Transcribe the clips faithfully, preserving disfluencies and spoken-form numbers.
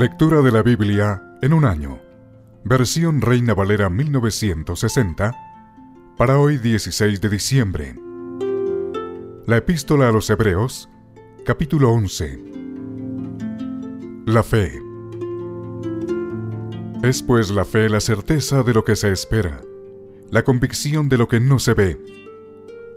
Lectura de la Biblia en un año. Versión Reina Valera mil novecientos sesenta. Para hoy dieciséis de diciembre. La Epístola a los Hebreos, capítulo once. La fe. Es pues la fe la certeza de lo que se espera, la convicción de lo que no se ve,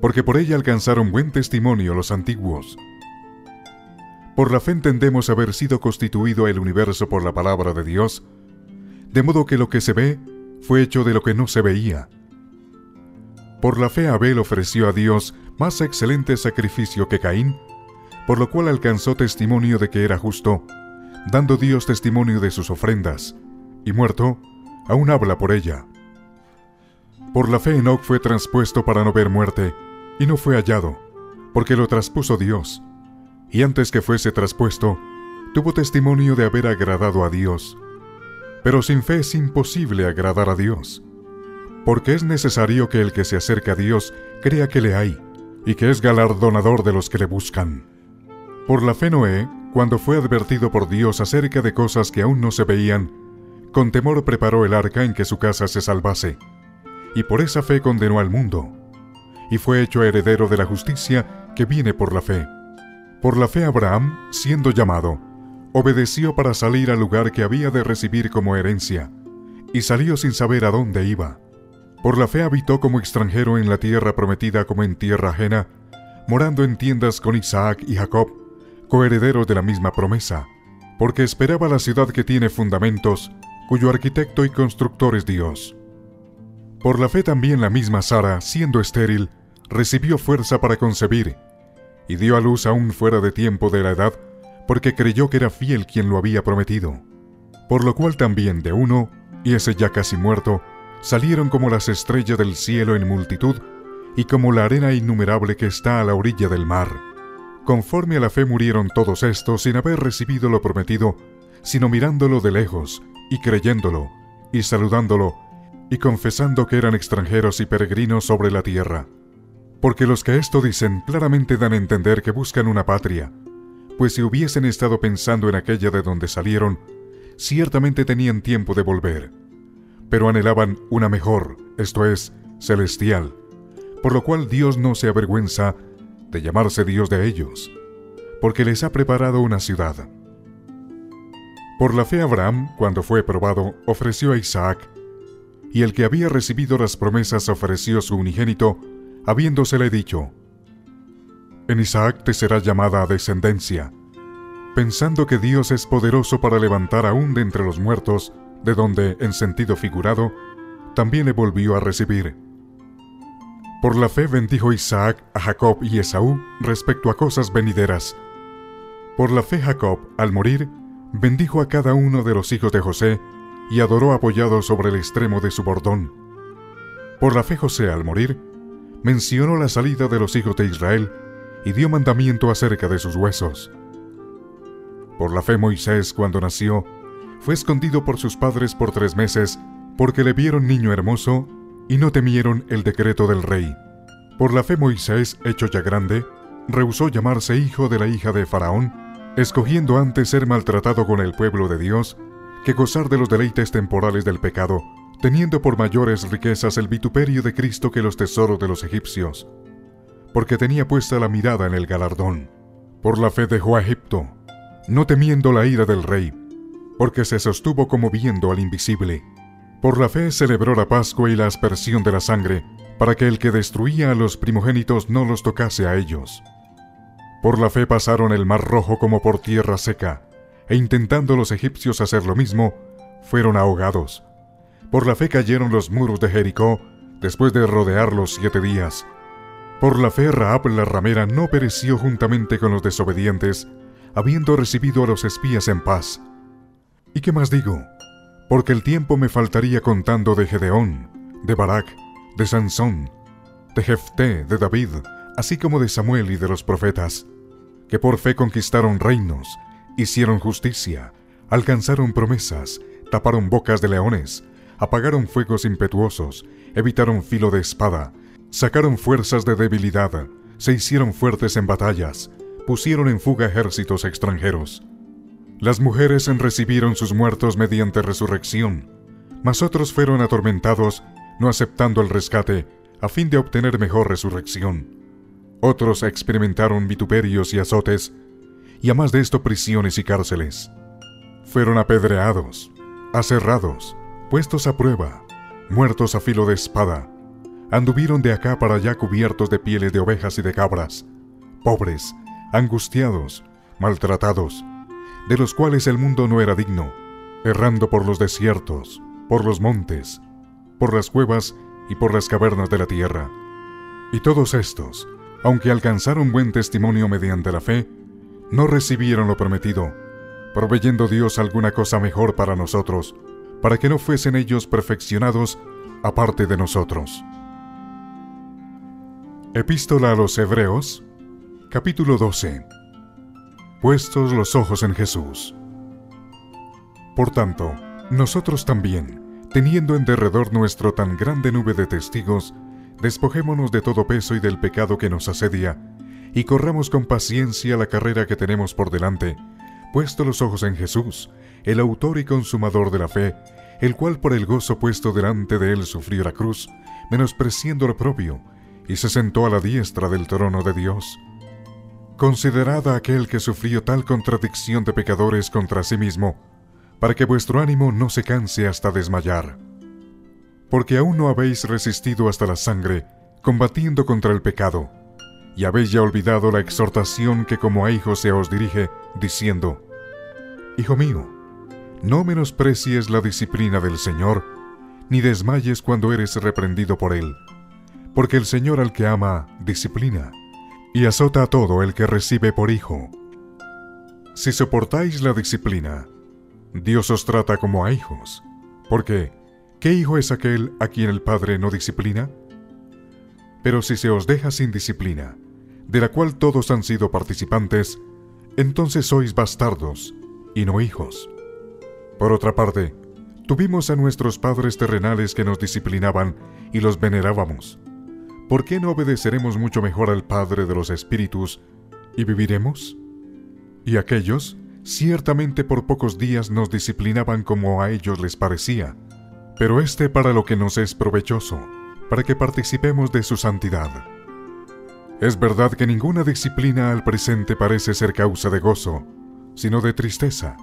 porque por ella alcanzaron buen testimonio los antiguos. Por la fe entendemos haber sido constituido el universo por la palabra de Dios, de modo que lo que se ve fue hecho de lo que no se veía. Por la fe Abel ofreció a Dios más excelente sacrificio que Caín, por lo cual alcanzó testimonio de que era justo, dando Dios testimonio de sus ofrendas, y muerto, aún habla por ella. Por la fe Enoc fue transpuesto para no ver muerte, y no fue hallado, porque lo traspuso Dios, y antes que fuese traspuesto, tuvo testimonio de haber agradado a Dios. Pero sin fe es imposible agradar a Dios, porque es necesario que el que se acerca a Dios crea que le hay, y que es galardonador de los que le buscan. Por la fe Noé, cuando fue advertido por Dios acerca de cosas que aún no se veían, con temor preparó el arca en que su casa se salvase, y por esa fe condenó al mundo, y fue hecho heredero de la justicia que viene por la fe. Por la fe Abraham, siendo llamado, obedeció para salir al lugar que había de recibir como herencia, y salió sin saber a dónde iba. Por la fe habitó como extranjero en la tierra prometida como en tierra ajena, morando en tiendas con Isaac y Jacob, coherederos de la misma promesa, porque esperaba la ciudad que tiene fundamentos, cuyo arquitecto y constructor es Dios. Por la fe también la misma Sara, siendo estéril, recibió fuerza para concebir, y dio a luz aún fuera de tiempo de la edad, porque creyó que era fiel quien lo había prometido. Por lo cual también de uno, y ese ya casi muerto, salieron como las estrellas del cielo en multitud, y como la arena innumerable que está a la orilla del mar. Conforme a la fe murieron todos estos sin haber recibido lo prometido, sino mirándolo de lejos, y creyéndolo, y saludándolo, y confesando que eran extranjeros y peregrinos sobre la tierra. Porque los que esto dicen claramente dan a entender que buscan una patria, pues si hubiesen estado pensando en aquella de donde salieron, ciertamente tenían tiempo de volver, pero anhelaban una mejor, esto es, celestial, por lo cual Dios no se avergüenza de llamarse Dios de ellos, porque les ha preparado una ciudad. Por la fe Abraham, cuando fue probado, ofreció a Isaac, y el que había recibido las promesas ofreció su unigénito, habiéndosele dicho: en Isaac te será llamada descendencia, pensando que Dios es poderoso para levantar aún de entre los muertos, de donde, en sentido figurado, también le volvió a recibir. Por la fe bendijo Isaac a Jacob y Esaú respecto a cosas venideras. Por la fe Jacob, al morir, bendijo a cada uno de los hijos de José, y adoró apoyado sobre el extremo de su bordón. Por la fe José, al morir, mencionó la salida de los hijos de Israel, y dio mandamiento acerca de sus huesos. Por la fe Moisés, cuando nació, fue escondido por sus padres por tres meses, porque le vieron niño hermoso, y no temieron el decreto del rey. Por la fe Moisés, hecho ya grande, rehusó llamarse hijo de la hija de Faraón, escogiendo antes ser maltratado con el pueblo de Dios, que gozar de los deleites temporales del pecado, teniendo por mayores riquezas el vituperio de Cristo que los tesoros de los egipcios, porque tenía puesta la mirada en el galardón. Por la fe dejó a Egipto, no temiendo la ira del rey, porque se sostuvo como viendo al invisible. Por la fe celebró la Pascua y la aspersión de la sangre, para que el que destruía a los primogénitos no los tocase a ellos. Por la fe pasaron el mar rojo como por tierra seca, e intentando los egipcios hacer lo mismo, fueron ahogados. Por la fe cayeron los muros de Jericó, después de rodearlos siete días. Por la fe Raab la ramera no pereció juntamente con los desobedientes, habiendo recibido a los espías en paz. ¿Y qué más digo? Porque el tiempo me faltaría contando de Gedeón, de Barak, de Sansón, de Jefté, de David, así como de Samuel y de los profetas, que por fe conquistaron reinos, hicieron justicia, alcanzaron promesas, taparon bocas de leones, apagaron fuegos impetuosos, evitaron filo de espada, sacaron fuerzas de debilidad, se hicieron fuertes en batallas, pusieron en fuga ejércitos extranjeros. Las mujeres recibieron sus muertos mediante resurrección, mas otros fueron atormentados, no aceptando el rescate, a fin de obtener mejor resurrección. Otros experimentaron vituperios y azotes, y a más de esto prisiones y cárceles. Fueron apedreados, aserrados, puestos a prueba, muertos a filo de espada. Anduvieron de acá para allá cubiertos de pieles de ovejas y de cabras, pobres, angustiados, maltratados, de los cuales el mundo no era digno, errando por los desiertos, por los montes, por las cuevas y por las cavernas de la tierra. Y todos estos, aunque alcanzaron buen testimonio mediante la fe, no recibieron lo prometido, proveyendo Dios alguna cosa mejor para nosotros, para que no fuesen ellos perfeccionados aparte de nosotros. Epístola a los Hebreos, capítulo doce. Puestos los ojos en Jesús. Por tanto, nosotros también, teniendo en derredor nuestro tan grande nube de testigos, despojémonos de todo peso y del pecado que nos asedia, y corramos con paciencia la carrera que tenemos por delante, puesto los ojos en Jesús, el autor y consumador de la fe, el cual por el gozo puesto delante de él sufrió la cruz, menospreciando lo propio, y se sentó a la diestra del trono de Dios. Considerad a aquel que sufrió tal contradicción de pecadores contra sí mismo, para que vuestro ánimo no se canse hasta desmayar. Porque aún no habéis resistido hasta la sangre, combatiendo contra el pecado, y habéis ya olvidado la exhortación que como a hijos se os dirige, diciendo: Hijo mío, no menosprecies la disciplina del Señor, ni desmayes cuando eres reprendido por él. Porque el Señor al que ama, disciplina, y azota a todo el que recibe por hijo. Si soportáis la disciplina, Dios os trata como a hijos, porque ¿qué hijo es aquel a quien el Padre no disciplina? Pero si se os deja sin disciplina, de la cual todos han sido participantes, entonces sois bastardos y no hijos. Por otra parte, tuvimos a nuestros padres terrenales que nos disciplinaban y los venerábamos. ¿Por qué no obedeceremos mucho mejor al Padre de los Espíritus y viviremos? Y aquellos, ciertamente por pocos días nos disciplinaban como a ellos les parecía, pero este para lo que nos es provechoso, para que participemos de su santidad. Es verdad que ninguna disciplina al presente parece ser causa de gozo, sino de tristeza,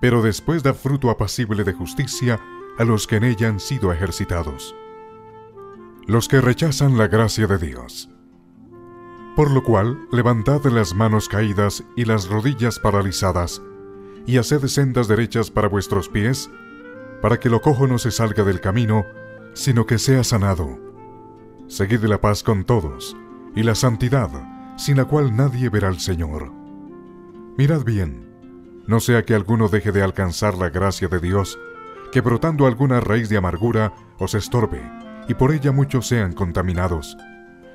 pero después da fruto apacible de justicia a los que en ella han sido ejercitados. Los que rechazan la gracia de Dios. Por lo cual, levantad las manos caídas y las rodillas paralizadas, y haced sendas derechas para vuestros pies, para que lo cojo no se salga del camino, sino que sea sanado. Seguid la paz con todos, y la santidad, sin la cual nadie verá al Señor. Mirad bien, no sea que alguno deje de alcanzar la gracia de Dios, que brotando alguna raíz de amargura os estorbe, y por ella muchos sean contaminados.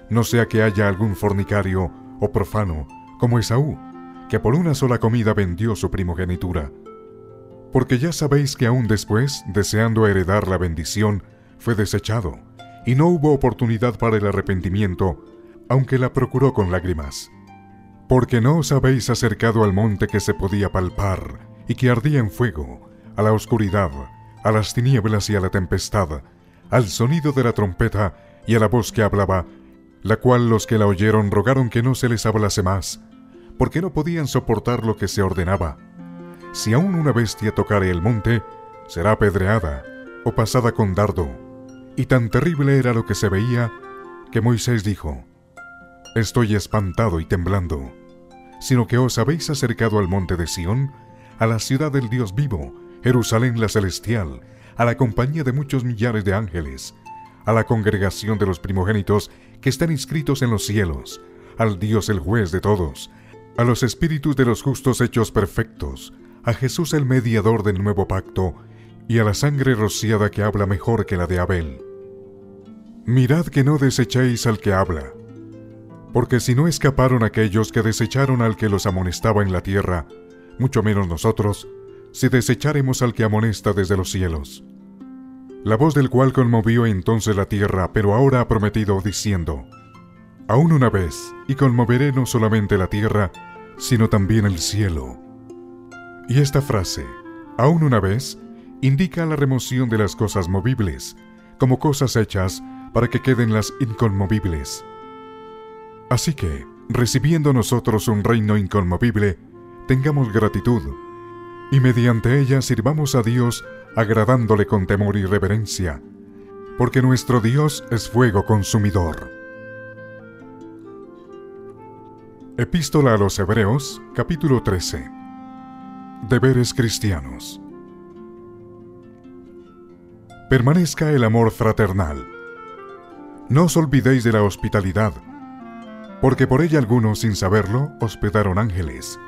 No sea que haya algún fornicario o profano, como Esaú, que por una sola comida vendió su primogenitura. Porque ya sabéis que aún después, deseando heredar la bendición, fue desechado, y no hubo oportunidad para el arrepentimiento, aunque la procuró con lágrimas. Porque no os habéis acercado al monte que se podía palpar y que ardía en fuego, a la oscuridad, a las tinieblas y a la tempestad, al sonido de la trompeta y a la voz que hablaba, la cual los que la oyeron rogaron que no se les hablase más, porque no podían soportar lo que se ordenaba. Si aún una bestia tocare el monte, será apedreada o pasada con dardo. Y tan terrible era lo que se veía, que Moisés dijo: Estoy espantado y temblando, sino que os habéis acercado al monte de Sión, a la ciudad del Dios vivo, Jerusalén la celestial, a la compañía de muchos millares de ángeles, a la congregación de los primogénitos que están inscritos en los cielos, al Dios el juez de todos, a los espíritus de los justos hechos perfectos, a Jesús el mediador del nuevo pacto, y a la sangre rociada que habla mejor que la de Abel. Mirad que no desechéis al que habla, porque si no escaparon aquellos que desecharon al que los amonestaba en la tierra, mucho menos nosotros, si desecharemos al que amonesta desde los cielos. La voz del cual conmovió entonces la tierra, pero ahora ha prometido, diciendo: Aún una vez, y conmoveré no solamente la tierra, sino también el cielo. Y esta frase, aún una vez, indica la remoción de las cosas movibles, como cosas hechas para que queden las inconmovibles. Así que, recibiendo nosotros un reino inconmovible, tengamos gratitud, y mediante ella sirvamos a Dios agradándole con temor y reverencia, porque nuestro Dios es fuego consumidor. Epístola a los Hebreos, capítulo trece. Deberes cristianos. Permanezca el amor fraternal. No os olvidéis de la hospitalidad, porque por ella algunos, sin saberlo, hospedaron ángeles.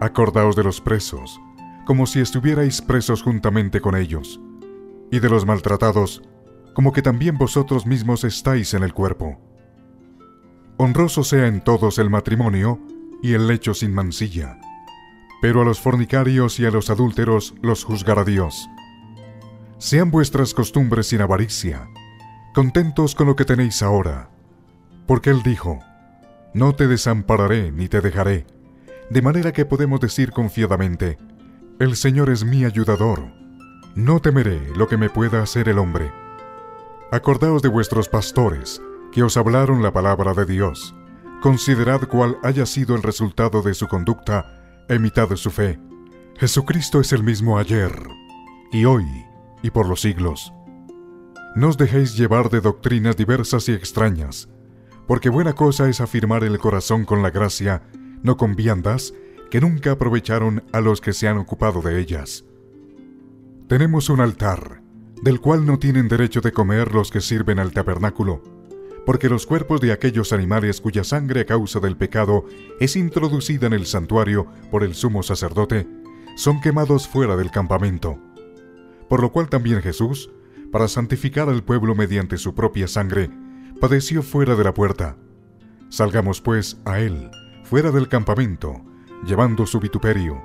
Acordaos de los presos, como si estuvierais presos juntamente con ellos, y de los maltratados, como que también vosotros mismos estáis en el cuerpo. Honroso sea en todos el matrimonio y el lecho sin mancilla, pero a los fornicarios y a los adúlteros los juzgará Dios. Sean vuestras costumbres sin avaricia, contentos con lo que tenéis ahora, porque Él dijo, no te desampararé ni te dejaré, de manera que podemos decir confiadamente, el Señor es mi ayudador, no temeré lo que me pueda hacer el hombre. Acordaos de vuestros pastores, que os hablaron la palabra de Dios, considerad cuál haya sido el resultado de su conducta, imitad su fe. Jesucristo es el mismo ayer, y hoy, y por los siglos. No os dejéis llevar de doctrinas diversas y extrañas, porque buena cosa es afirmar el corazón con la gracia, no con viandas, que nunca aprovecharon a los que se han ocupado de ellas. Tenemos un altar, del cual no tienen derecho de comer los que sirven al tabernáculo, porque los cuerpos de aquellos animales cuya sangre a causa del pecado es introducida en el santuario por el sumo sacerdote, son quemados fuera del campamento. Por lo cual también Jesús, para santificar al pueblo mediante su propia sangre, padeció fuera de la puerta. Salgamos pues a Él, fuera del campamento, llevando su vituperio,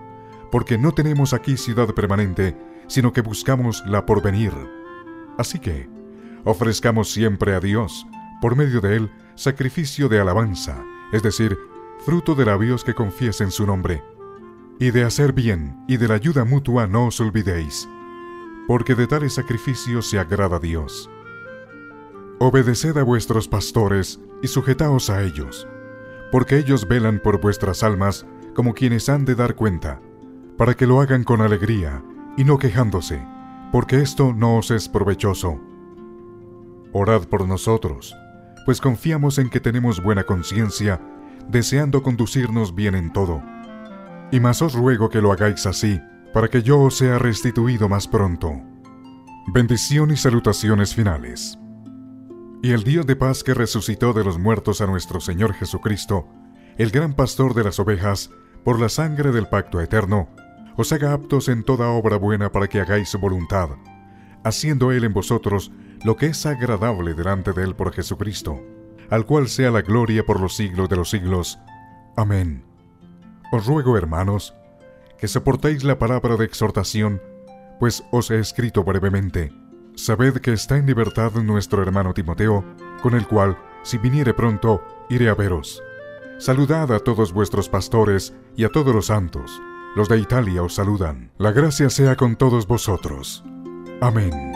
porque no tenemos aquí ciudad permanente, sino que buscamos la porvenir. Así que, ofrezcamos siempre a Dios, por medio de Él, sacrificio de alabanza, es decir, fruto de labios que confiesen su nombre. Y de hacer bien y de la ayuda mutua no os olvidéis, porque de tales sacrificios se agrada a Dios. Obedeced a vuestros pastores y sujetaos a ellos, porque ellos velan por vuestras almas como quienes han de dar cuenta, para que lo hagan con alegría y no quejándose, porque esto no os es provechoso. Orad por nosotros, pues confiamos en que tenemos buena conciencia, deseando conducirnos bien en todo. Y más os ruego que lo hagáis así, para que yo os sea restituido más pronto. Bendición y salutaciones finales. Y el Dios de paz que resucitó de los muertos a nuestro Señor Jesucristo, el gran pastor de las ovejas, por la sangre del pacto eterno, os haga aptos en toda obra buena para que hagáis su voluntad, haciendo Él en vosotros lo que es agradable delante de Él por Jesucristo, al cual sea la gloria por los siglos de los siglos. Amén. Os ruego, hermanos, que soportéis la palabra de exhortación, pues os he escrito brevemente. Sabed que está en libertad nuestro hermano Timoteo, con el cual, si viniere pronto, iré a veros. Saludad a todos vuestros pastores y a todos los santos. Los de Italia os saludan. La gracia sea con todos vosotros. Amén.